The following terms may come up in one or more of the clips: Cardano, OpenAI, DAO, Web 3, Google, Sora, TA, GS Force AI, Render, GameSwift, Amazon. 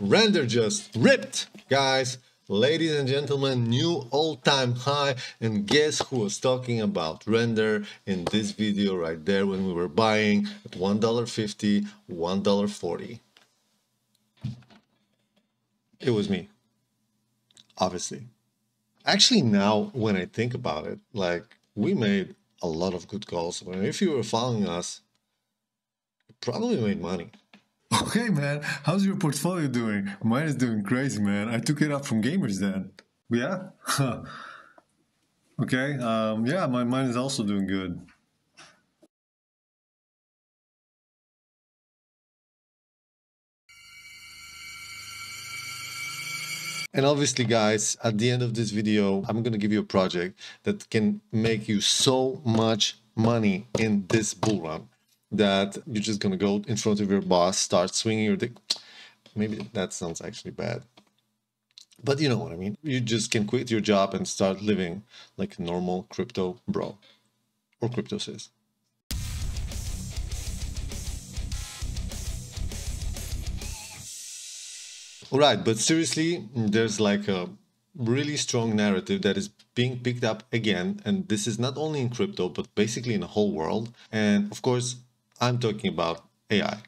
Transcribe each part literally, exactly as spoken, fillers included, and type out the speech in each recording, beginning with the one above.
Render just ripped, guys. Ladies and gentlemen, new all-time high, and guess who was talking about Render in this video right there when we were buying at one dollar fifty, one dollar forty? It was me, obviously. Actually, now when I think about it, like, we made a lot of good calls. I mean, if you were following us, you probably made money. Okay, man, how's your portfolio doing? Mine is doing crazy, man. I took it up from gamers then. Yeah? Okay, um, yeah, my mine is also doing good. And obviously, guys, at the end of this video, I'm going to give you a project that can make you so much money in this bull run that you're just gonna go in front of your boss, start swinging your dick. Maybe that sounds actually bad, but you know what I mean. You just can quit your job and start living like a normal crypto bro or crypto sis. All right, but seriously, there's like a really strong narrative that is being picked up again, and this is not only in crypto, but basically in the whole world. And of course, I'm talking about A I,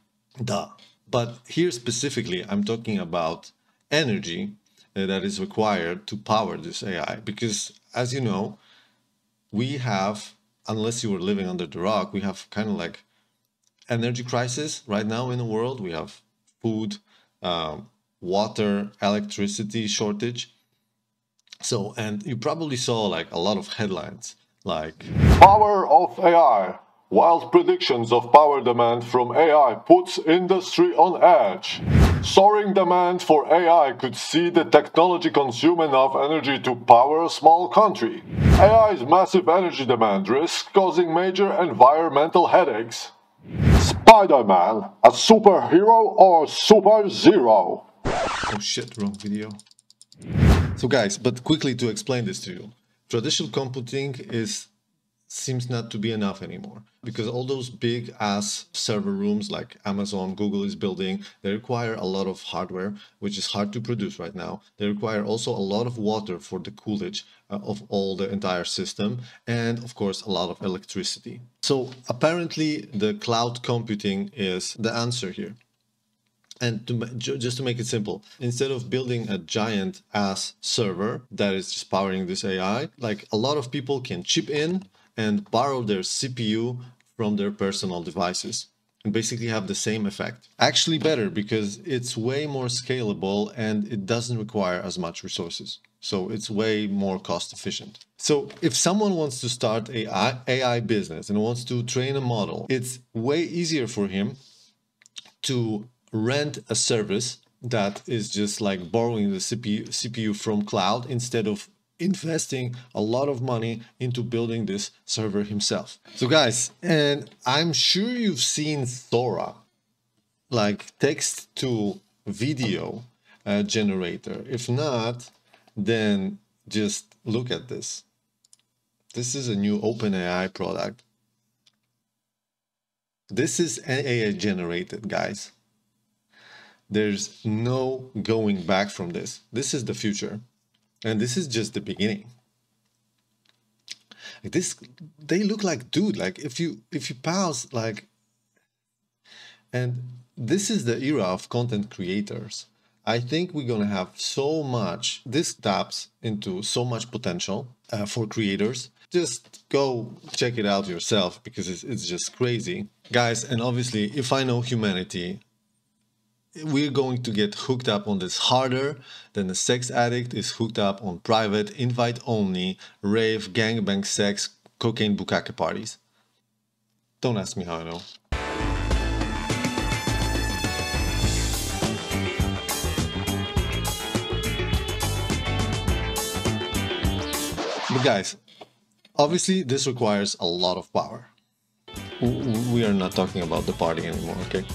duh. But here specifically, I'm talking about energy that is required to power this A I. Because as you know, we have, unless you were living under the rock, we have kind of like energy crisis right now in the world. We have food, um, water, electricity shortage. So, and you probably saw like a lot of headlines like power of A I. Wild predictions of power demand from A I puts industry on edge. Soaring demand for A I could see the technology consume enough energy to power a small country. A I's massive energy demand risks causing major environmental headaches. Spider-Man, a superhero or super zero? Oh shit, wrong video. So guys, but quickly to explain this to you. Traditional computing is seems not to be enough anymore, because all those big ass server rooms like Amazon, Google is building, they require a lot of hardware, which is hard to produce right now. They require also a lot of water for the coolage of all the entire system, and of course a lot of electricity. So apparently the cloud computing is the answer here. And to, just to make it simple, instead of building a giant ass server that is just powering this A I, like a lot of people can chip in and borrow their C P U from their personal devices and basically have the same effect. Actually better, because it's way more scalable and it doesn't require as much resources. So it's way more cost efficient. So if someone wants to start an A I business and wants to train a model, it's way easier for him to rent a service that is just like borrowing the C P U, C P U from cloud instead of investing a lot of money into building this server himself. So guys, and I'm sure you've seen Sora, like text to video uh, generator. If not, then just look at this. This is a new OpenAI product. This is A I generated, guys. There's no going back from this. This is the future. And this is just the beginning. Like this, they look like, dude, like if you, if you pause, like, and this is the era of content creators. I think we're going to have so much, this taps into so much potential uh, for creators. Just go check it out yourself, because it's, it's just crazy. Guys, and obviously, if I know humanity, we're going to get hooked up on this harder than a sex addict is hooked up on private, invite-only, rave, gangbang sex, cocaine bukkake parties. Don't ask me how I know. But guys, obviously this requires a lot of power. We are not talking about the party anymore, okay?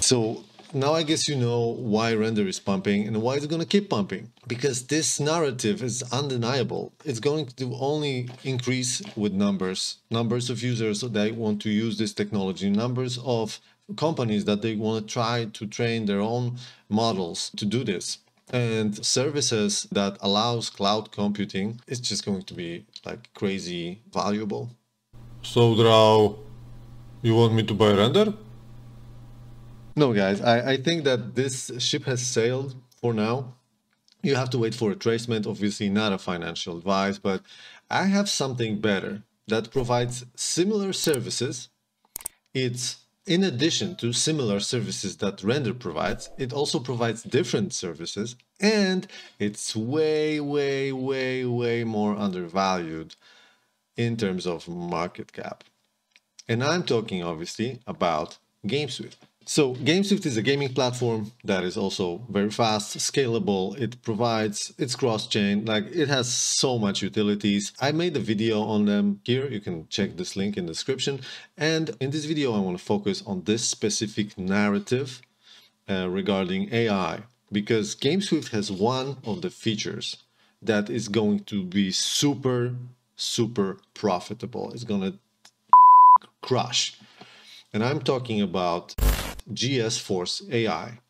So now I guess you know why Render is pumping and why it's going to keep pumping. Because this narrative is undeniable. It's going to only increase with numbers. Numbers of users that want to use this technology. Numbers of companies that they want to try to train their own models to do this. And services that allows cloud computing is just going to be like crazy valuable. So Drau, you want me to buy Render? No, guys, I, I think that this ship has sailed for now. You have to wait for a retracement, obviously not a financial advice, but I have something better that provides similar services. It's in addition to similar services that Render provides, it also provides different services, and it's way, way, way, way more undervalued in terms of market cap. And I'm talking obviously about GameSwift. So GameSwift is a gaming platform that is also very fast, scalable. It provides, it's cross-chain, like it has so much utilities. I made a video on them here. You can check this link in the description. And in this video, I want to focus on this specific narrative uh, regarding A I, because GameSwift has one of the features that is going to be super, super profitable. It's going to crush. And I'm talking about G S Force A I.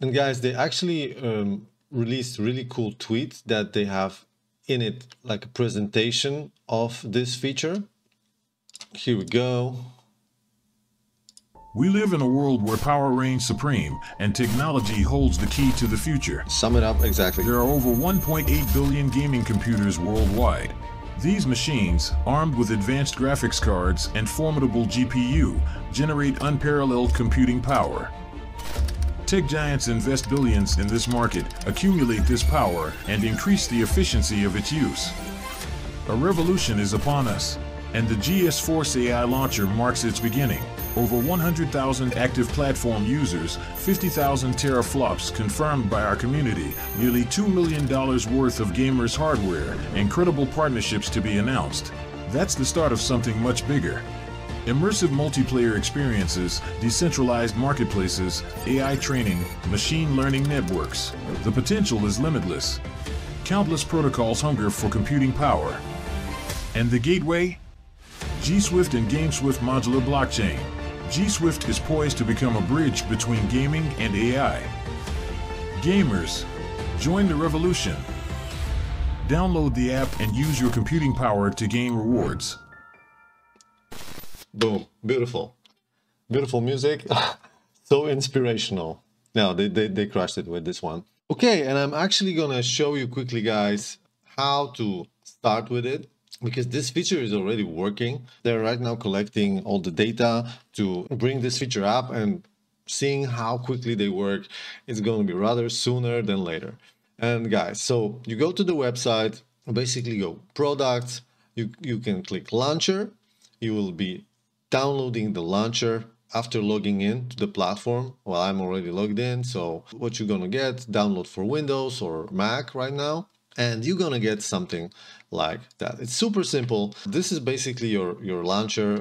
And guys, they actually um, released really cool tweets that they have in it, like a presentation of this feature. Here we go. We live in a world where power reigns supreme and technology holds the key to the future. Sum it up exactly. There are over one point eight billion gaming computers worldwide. These machines, armed with advanced graphics cards and formidable G P U, generate unparalleled computing power. Tech giants invest billions in this market, accumulate this power, and increase the efficiency of its use. A revolution is upon us, and the G S Force A I launcher marks its beginning. Over one hundred thousand active platform users, fifty thousand teraflops confirmed by our community, nearly two million dollars worth of gamers' hardware, incredible partnerships to be announced. That's the start of something much bigger. Immersive multiplayer experiences, decentralized marketplaces, A I training, machine learning networks. The potential is limitless. Countless protocols hunger for computing power. And the gateway? GSwift and GameSwift modular blockchain. GSwift is poised to become a bridge between gaming and A I. Gamers, join the revolution. Download the app and use your computing power to gain rewards. Boom, beautiful. Beautiful music, so inspirational. Now they, they, they crushed it with this one. Okay, and I'm actually gonna show you quickly, guys, how to start with it, because this feature is already working. They're right now collecting all the data to bring this feature up, and seeing how quickly they work, it's going to be rather sooner than later. And guys, so you go to the website, basically go products, you, you can click launcher, you will be downloading the launcher after logging in to the platform. Well, I'm already logged in, so what you're going to get, download for Windows or Mac right now. And you're gonna get something like that. It's super simple. This is basically your, your launcher.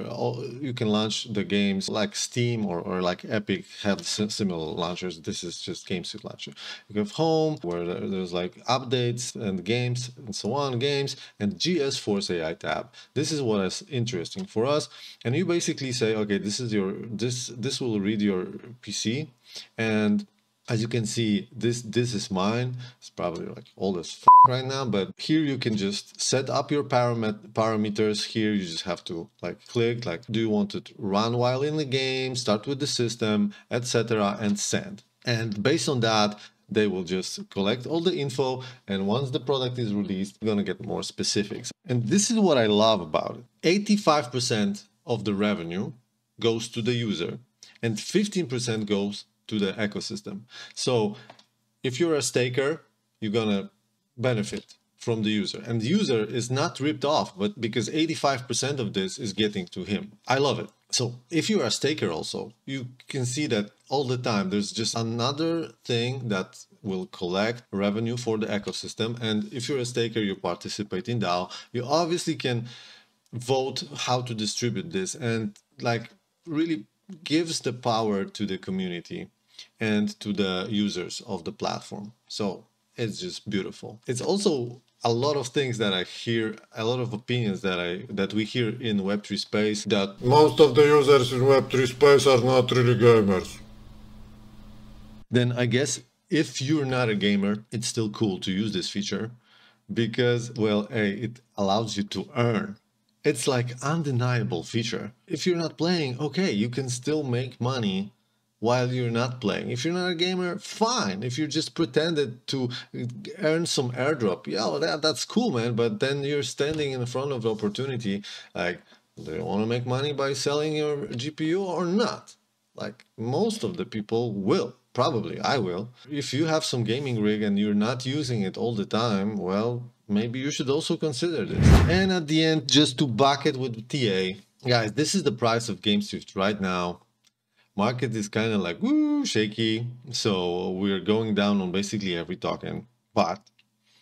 You can launch the games like Steam or, or like Epic have similar launchers. This is just GameSwift launcher. You have home, where there's like updates and games and so on, games, and G S Force A I tab. This is what is interesting for us. And you basically say, okay, this is your, this, this will read your P C. And as you can see, this this is mine. It's probably like old as fuck right now, but here you can just set up your paramet parameters. Here you just have to like click, like, do you want it to run while in the game, start with the system, et cetera, and send. And based on that, they will just collect all the info. And once the product is released, you're gonna get more specifics. And this is what I love about it. eighty-five percent of the revenue goes to the user, and fifteen percent goes to the ecosystem. So if you're a staker, you're gonna benefit from the user, and the user is not ripped off, but because eighty-five percent of this is getting to him. I love it. So if you're a staker also, you can see that all the time there's just another thing that will collect revenue for the ecosystem. And if you're a staker, you participate in DAO, you obviously can vote how to distribute this, and like really gives the power to the community and to the users of the platform. So it's just beautiful. It's also a lot of things that I hear, a lot of opinions that I that we hear in Web three space, that most of the users in Web three space are not really gamers. Then I guess if you're not a gamer, it's still cool to use this feature because, well, hey, it allows you to earn. It's like undeniable feature. If you're not playing, okay, you can still make money while you're not playing. If you're not a gamer, fine. If you just pretended to earn some airdrop, yeah, that, that's cool, man. But then you're standing in front of the opportunity, like, do you want to make money by selling your G P U or not? Like, most of the people will. Probably, I will. If you have some gaming rig and you're not using it all the time, well, maybe you should also consider this. And at the end, just to back it with T A, guys, this is the price of GameSwift right now. Market is kind of like, woo, shaky. So we're going down on basically every token. But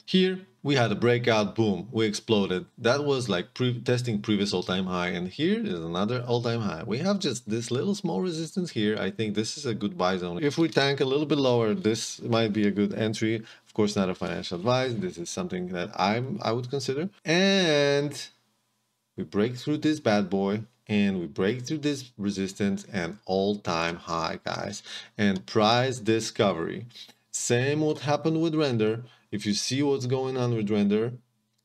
here we had a breakout, boom, we exploded. That was like pre testing previous all-time high. And here is another all-time high. We have just this little small resistance here. I think this is a good buy zone. If we tank a little bit lower, this might be a good entry. Of course, not a financial advice. This is something that I'm, I would consider. And we break through this bad boy. And we break through this resistance and all-time high, guys. And price discovery. Same what happened with Render. If you see what's going on with Render,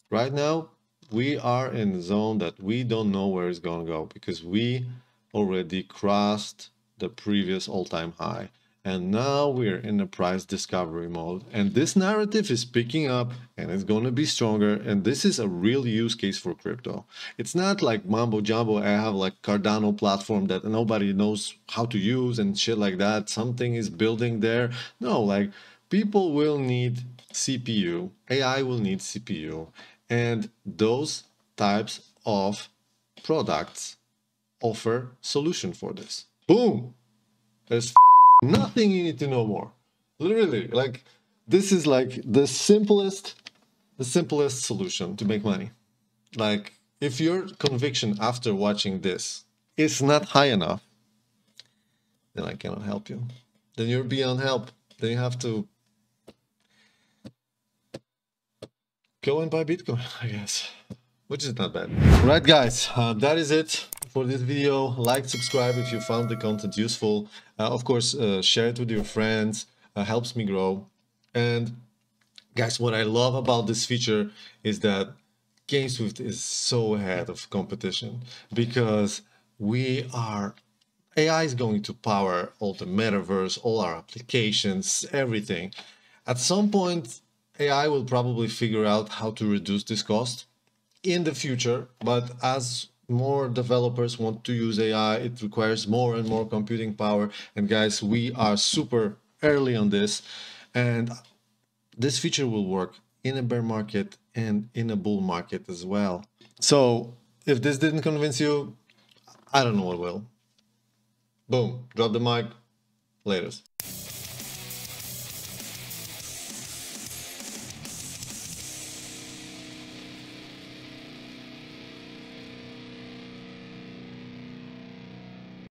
right now we are in a zone that we don't know where it's going to go, because we already crossed the previous all-time high. And now we're in the price discovery mode. And this narrative is picking up and it's going to be stronger. And this is a real use case for crypto. It's not like mambo jumbo. I have like Cardano platform that nobody knows how to use and shit like that. Something is building there. No, like people will need C P U. A I will need C P U. And those types of products offer solution for this. Boom. There's nothing you need to know more. Literally, like, this is like the simplest the simplest solution to make money. Like, if your conviction after watching this is not high enough, then I cannot help you. Then you're beyond help. Then you have to go and buy Bitcoin, I guess, which is not bad. Right, guys, uh, that is it for this video. Like, subscribe if you found the content useful. Uh, of course, uh, share it with your friends. Uh, helps me grow. And guys, what I love about this feature is that GameSwift is so ahead of competition, because we are, A I is going to power all the metaverse, all our applications, everything. At some point, A I will probably figure out how to reduce this cost in the future, but as more developers want to use A I, it requires more and more computing power. And guys, we are super early on this, and this feature will work in a bear market and in a bull market as well. So if this didn't convince you, I don't know what will. Boom, drop the mic. Laters.